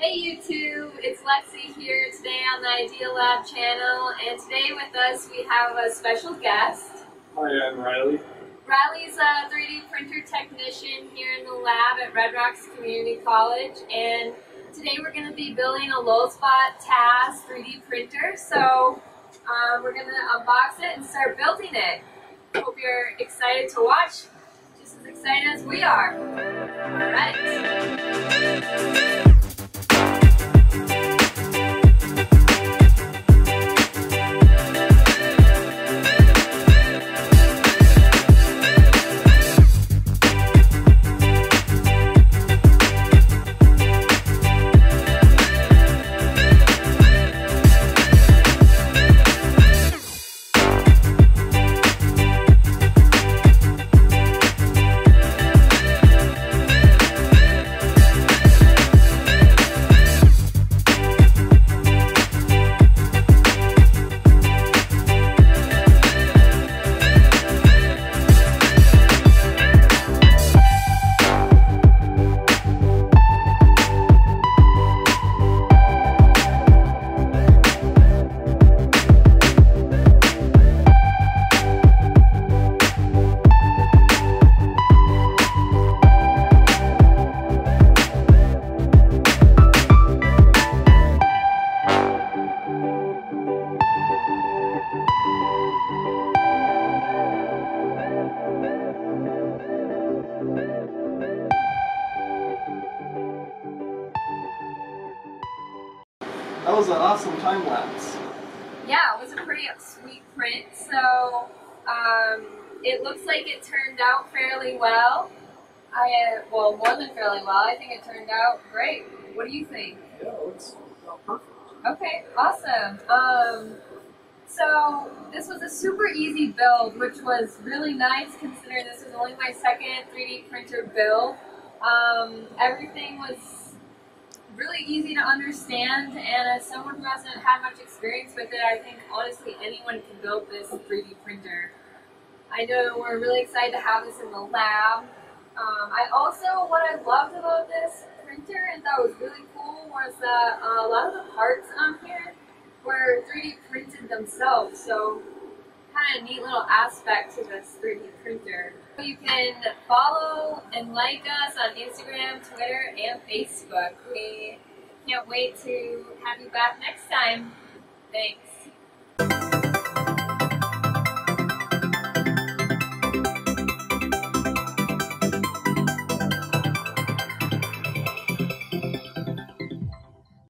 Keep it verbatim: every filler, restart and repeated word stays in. Hey YouTube, it's Lexi here today on the Idea Lab channel, and today with us we have a special guest. Hi, I'm Riley. Riley's a three D printer technician here in the lab at Red Rocks Community College, and today we're going to be building a LulzBot T A Z three D printer, so um, we're going to unbox it and start building it. Hope you're excited to watch, just as excited as we are. Alright. That was an awesome time lapse. Yeah, it was a pretty sweet print. So um, it looks like it turned out fairly well. I uh, well, more than fairly well. I think it turned out great. What do you think? Yeah, it looks perfect. Okay, awesome. Um, so this was a super easy build, which was really nice considering this was only my second three D printer build. Um, everything was really easy to understand, and as someone who hasn't had much experience with it, I think honestly anyone can build this three D printer. I know we're really excited to have this in the lab. Um, I also, what I loved about this printer and thought was really cool was that uh, a lot of the parts on here were three D printed themselves, so kind of a neat little aspect to this three D printer. You can follow and like us on Instagram, Twitter, and Facebook. We can't wait to have you back next time. Thanks.